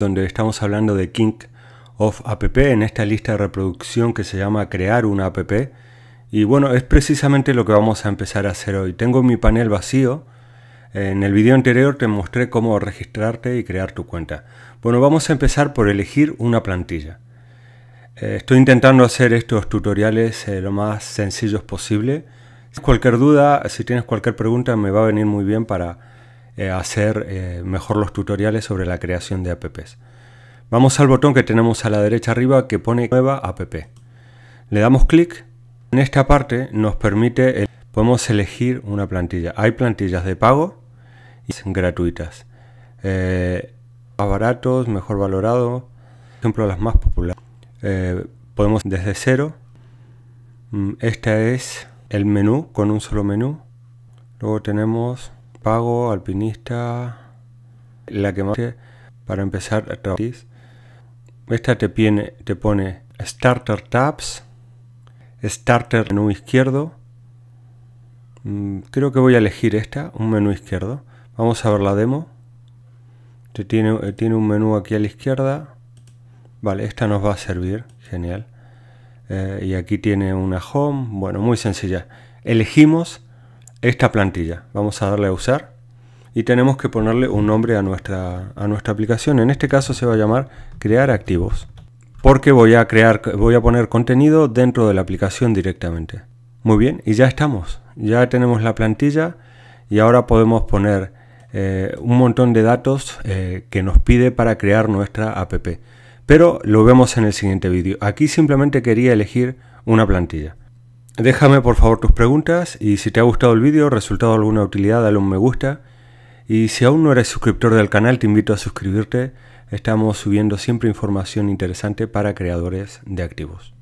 donde estamos hablando de King of App en esta lista de reproducción que se llama Crear una App. Y bueno, es precisamente lo que vamos a empezar a hacer hoy. Tengo mi panel vacío. En el video anterior te mostré cómo registrarte y crear tu cuenta. Bueno, vamos a empezar por elegir una plantilla. Estoy intentando hacer estos tutoriales lo más sencillos posible. Si cualquier duda, si tienes cualquier pregunta, me va a venir muy bien para hacer mejor los tutoriales sobre la creación de apps. Vamos al botón que tenemos a la derecha arriba que pone Nueva app. Le damos clic. En esta parte nos permite, podemos elegir una plantilla. Hay plantillas de pago y gratuitas. Más baratos, mejor valorado, por ejemplo las más populares. Podemos desde cero. Este es el menú, con un solo menú. Luego tenemos pago, alpinista, la que más para empezar a trabajar. Esta te pone Starter Tabs. Starter, menú izquierdo. Creo que voy a elegir esta, un menú izquierdo. Vamos a ver la demo. Tiene un menú aquí a la izquierda. Vale, esta nos va a servir, genial. Y aquí tiene una home, bueno, muy sencilla. Elegimos esta plantilla, vamos a darle a usar. Y tenemos que ponerle un nombre a nuestra aplicación. En este caso se va a llamar Crear Activos. Porque voy a poner contenido dentro de la aplicación directamente. Muy bien, y ya estamos. Ya tenemos la plantilla y ahora podemos poner un montón de datos que nos pide para crear nuestra app. Pero lo vemos en el siguiente vídeo. Aquí simplemente quería elegir una plantilla. Déjame por favor tus preguntas y si te ha gustado el vídeo, resultado de alguna utilidad, dale un me gusta. Y si aún no eres suscriptor del canal, te invito a suscribirte. Estamos subiendo siempre información interesante para creadores de activos.